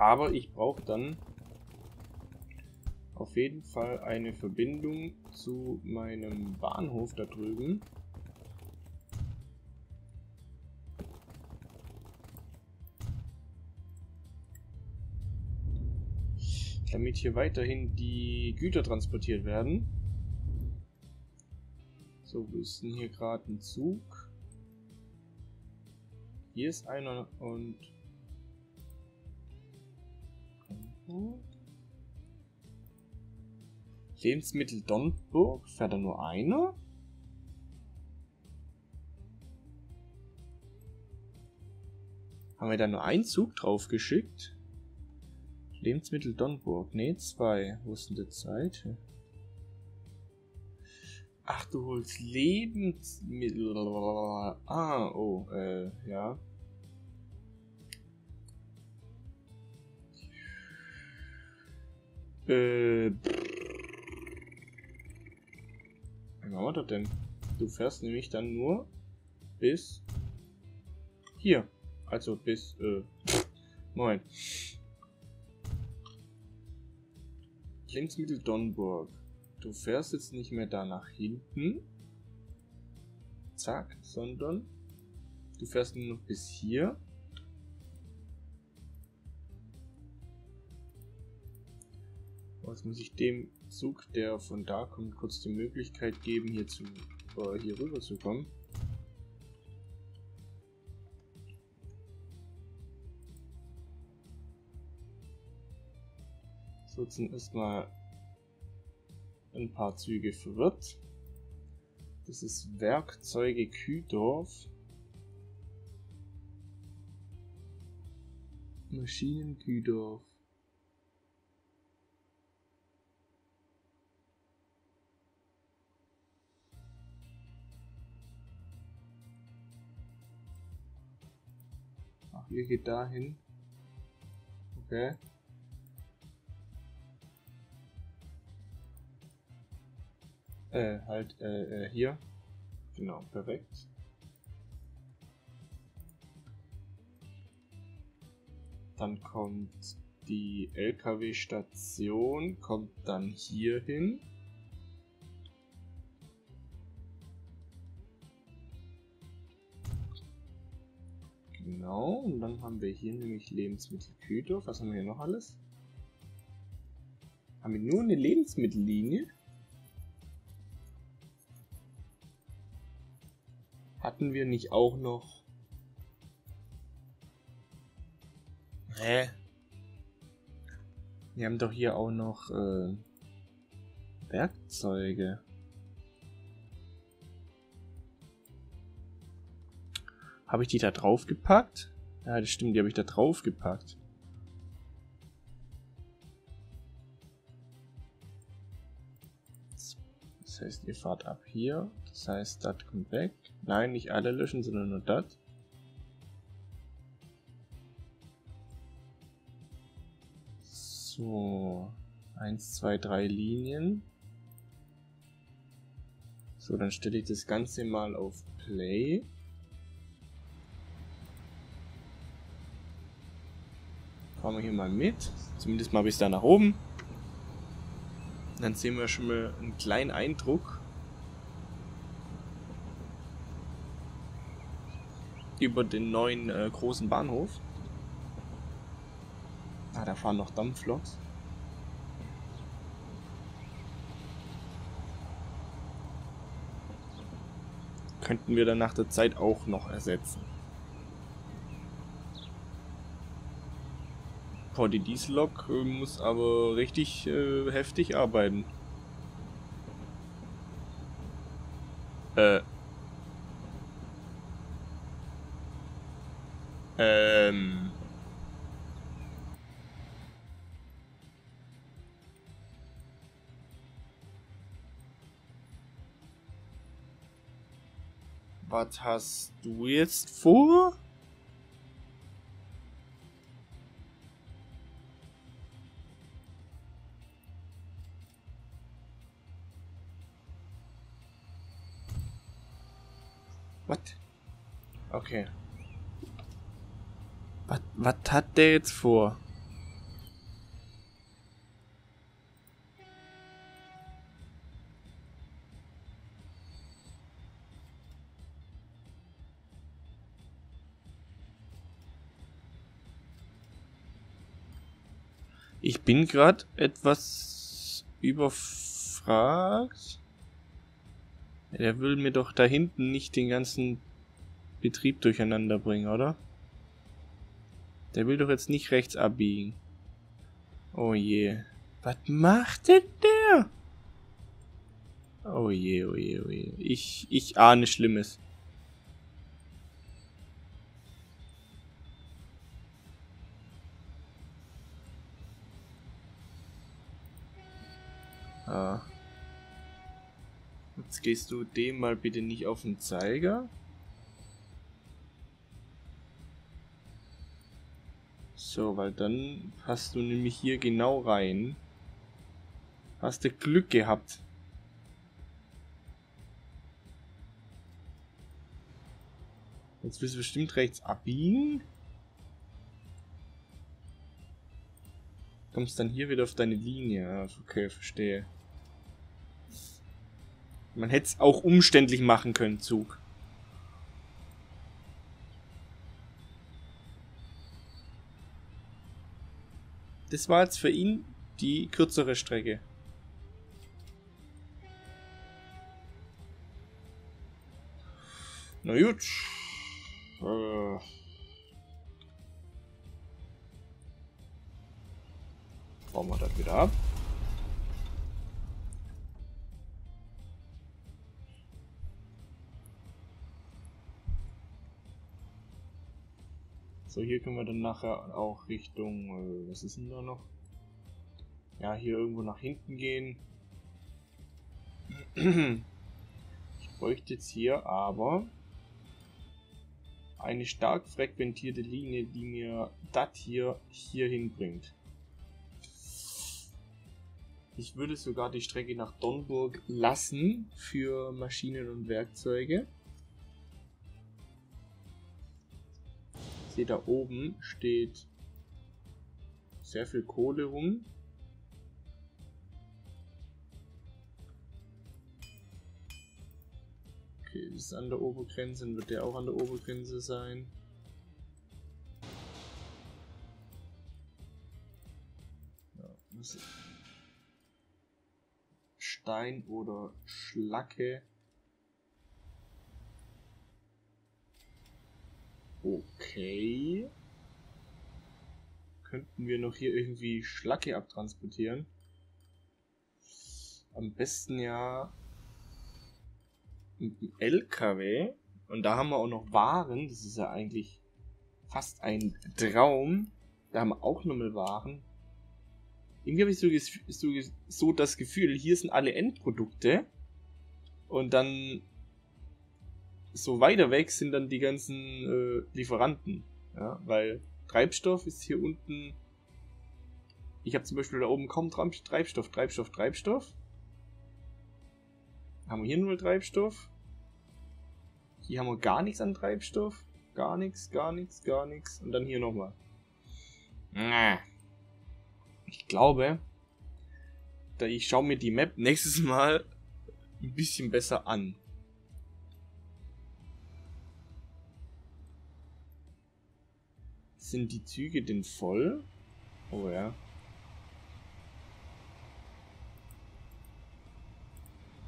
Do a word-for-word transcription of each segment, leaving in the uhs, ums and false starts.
aber ich brauche dann auf jeden Fall eine Verbindung zu meinem Bahnhof da drüben. Damit hier weiterhin die Güter transportiert werden. So, wir sind hier gerade ein Zug. Hier ist einer und... Lebensmittel Dornburg, fährt da nur einer? Haben wir da nur einen Zug drauf geschickt? Lebensmittel Dornburg, ne, zwei. Wo ist denn die Zeit? Ach, du holst Lebensmittel. Ah, oh, äh, ja. Äh. Wie machen wir das denn? Du fährst nämlich dann nur bis hier. Also bis, äh. Moin. Lebensmittel Dornburg. Du fährst jetzt nicht mehr da nach hinten. Zack, sondern du fährst nur noch bis hier. Jetzt muss ich dem Zug, der von da kommt, kurz die Möglichkeit geben, hier, zu, äh, hier rüber zu kommen. So, jetzt sind erstmal ein paar Züge verwirrt. Das ist Werkzeuge Kühdorf. Maschinen Kühdorf. Ach, hier geht da hin. Okay. Äh, halt, äh, äh, hier. Genau, perfekt. Dann kommt die L K W-Station, kommt dann hier hin. Genau, und dann haben wir hier nämlich Lebensmittel Kühdorf. Was haben wir hier noch alles? Haben wir nur eine Lebensmittellinie? Hatten wir nicht auch noch... Hä? Wir haben doch hier auch noch äh, Werkzeuge. Habe ich die da drauf gepackt? Ja, das stimmt, die habe ich da drauf gepackt. Das heißt, ihr fahrt ab hier. Das heißt, das kommt weg. Nein, nicht alle löschen, sondern nur das. So. eins, zwei, drei Linien. So, dann stelle ich das Ganze mal auf Play. Fahren wir hier mal mit. Zumindest mal bis da nach oben. Dann sehen wir schon mal einen kleinen Eindruck über den neuen äh, großen Bahnhof. Ah, da fahren noch Dampfloks. Könnten wir dann nach der Zeit auch noch ersetzen. Boah, die Diesellok äh, muss aber richtig äh, heftig arbeiten. Äh. Ähm. Was hast du jetzt vor? What? Okay. Was hat der jetzt vor? Ich bin gerade etwas überfragt. Der will mir doch da hinten nicht den ganzen Betrieb durcheinander bringen, oder? Der will doch jetzt nicht rechts abbiegen. Oh je. Was macht denn der? Oh je, oh je, oh je. Ich, ich ahne Schlimmes. Ah. Jetzt gehst du dem mal bitte nicht auf den Zeiger. So, weil dann passt du nämlich hier genau rein. Hast du Glück gehabt. Jetzt willst du bestimmt rechts abbiegen. Kommst dann hier wieder auf deine Linie. Okay, verstehe. Man hätte es auch umständlich machen können, Zug. Das war jetzt für ihn die kürzere Strecke. Na gut. Äh. Bauen wir das wieder ab. So, hier können wir dann nachher auch Richtung, äh, was ist denn da noch? Ja, hier irgendwo nach hinten gehen. Ich bräuchte jetzt hier aber eine stark frequentierte Linie, die mir das hier, hier hinbringt. Ich würde sogar die Strecke nach Dornburg lassen für Maschinen und Werkzeuge. Da oben steht sehr viel Kohle rum. Okay, ist an der Obergrenze, dann wird der auch an der Obergrenze sein. Ja, Stein oder Schlacke. Okay. Könnten wir noch hier irgendwie Schlacke abtransportieren? Am besten ja mit dem L K W. Und da haben wir auch noch Waren. Das ist ja eigentlich fast ein Traum. Da haben wir auch nochmal Waren. Irgendwie habe ich so, so, so das Gefühl, hier sind alle Endprodukte. Und dann... so weiter weg sind dann die ganzen äh, Lieferanten, ja, weil Treibstoff ist hier unten. Ich habe zum Beispiel da oben kaum Treibstoff, Treibstoff, Treibstoff. Haben wir hier nur Treibstoff? Hier haben wir gar nichts an Treibstoff, gar nichts, gar nichts, gar nichts und dann hier nochmal. Ich glaube, da ich schaue mir die Map nächstes Mal ein bisschen besser an. Sind die Züge denn voll? Oh ja.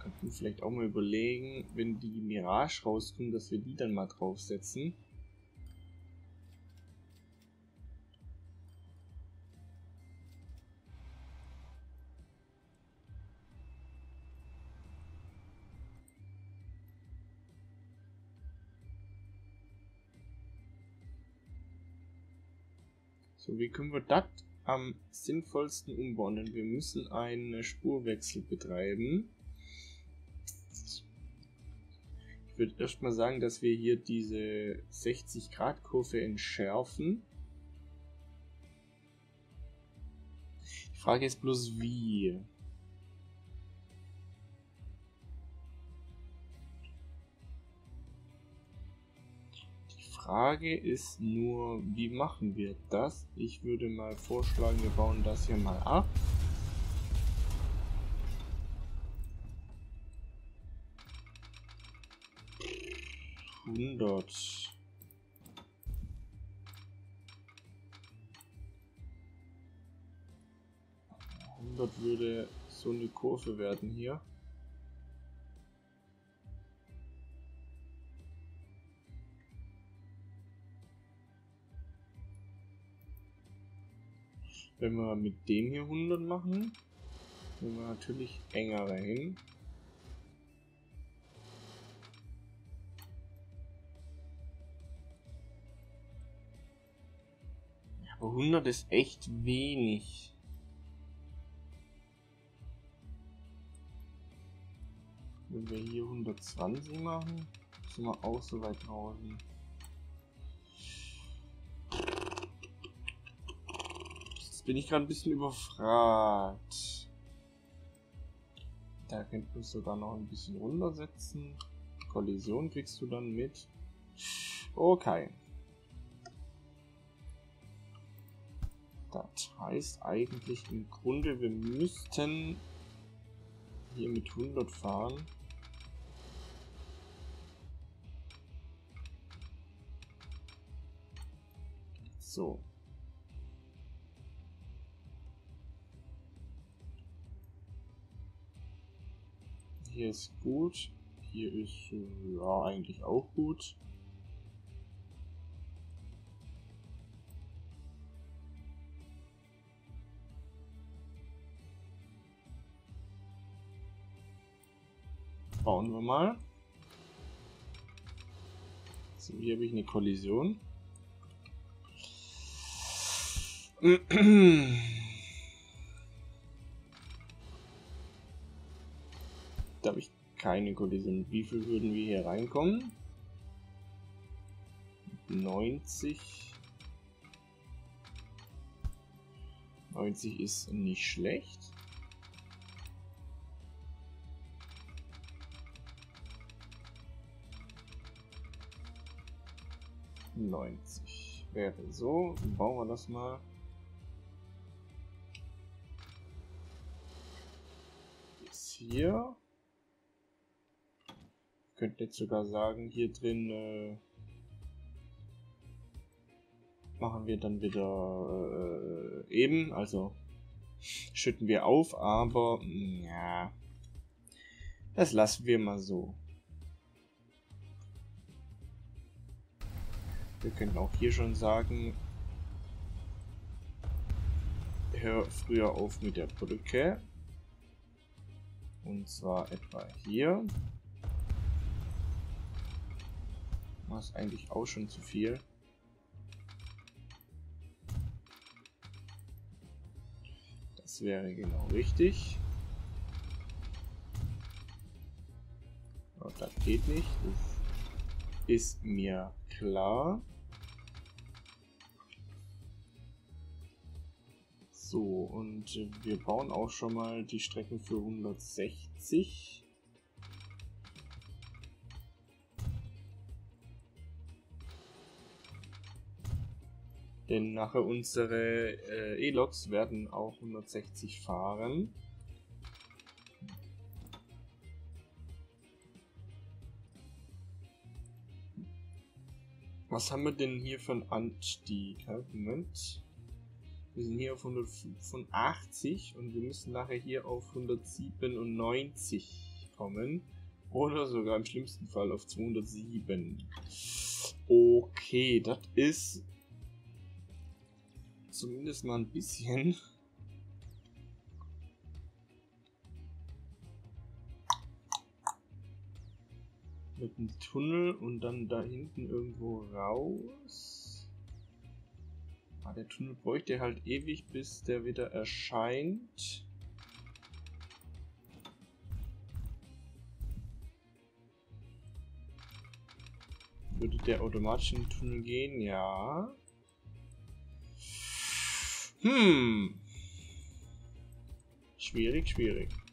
Könnten vielleicht auch mal überlegen, wenn die Mirage rauskommen, dass wir die dann mal draufsetzen. So, wie können wir das am sinnvollsten umbauen? Denn wir müssen einen Spurwechsel betreiben. Ich würde erstmal sagen, dass wir hier diese sechzig Grad Kurve entschärfen. Die Frage ist bloß wie. Die Frage ist nur, wie machen wir das? Ich würde mal vorschlagen, wir bauen das hier mal ab. hundert. hundert würde so eine Kurve werden hier. Wenn wir mit dem hier hundert machen, gehen wir natürlich enger rein. Aber hundert ist echt wenig. Wenn wir hier hundertzwanzig machen, sind wir auch so weit draußen. Jetzt bin ich gerade ein bisschen überfragt. Da könnten wir sogar noch ein bisschen runtersetzen. Kollision kriegst du dann mit. Okay. Das heißt eigentlich im Grunde, wir müssten hier mit hundert fahren. So. Hier ist gut. Hier ist ja eigentlich auch gut. Bauen wir mal. So, hier habe ich eine Kollision. Da habe ich keine Kollision. Wie viel würden wir hier reinkommen? neunzig. neunzig ist nicht schlecht. neunzig wäre so. Bauen wir das mal. Bis hier. Ich könnte jetzt sogar sagen, hier drin äh, machen wir dann wieder äh, eben. Also schütten wir auf, aber ja, das lassen wir mal so. Wir könnten auch hier schon sagen, hör früher auf mit der Brücke. Und zwar etwa hier. Das ist eigentlich auch schon zu viel. Das wäre genau richtig. Oh, das geht nicht. Das ist mir klar. So, und wir bauen auch schon mal die Strecken für hundertsechzig. Denn nachher unsere äh, E-Loks werden auch hundertsechzig fahren. Was haben wir denn hier für einen Anstieg? Moment. Wir sind hier auf hundertfünfundachtzig und wir müssen nachher hier auf hundertsiebenundneunzig kommen. Oder sogar im schlimmsten Fall auf zweihundertsieben. Okay, das ist zumindest mal ein bisschen. Mit einem Tunnel und dann da hinten irgendwo raus. Ah, der Tunnel bräuchte halt ewig, bis der wieder erscheint. Würde der automatisch in den Tunnel gehen? Ja. Hm. Schwierig, schwierig.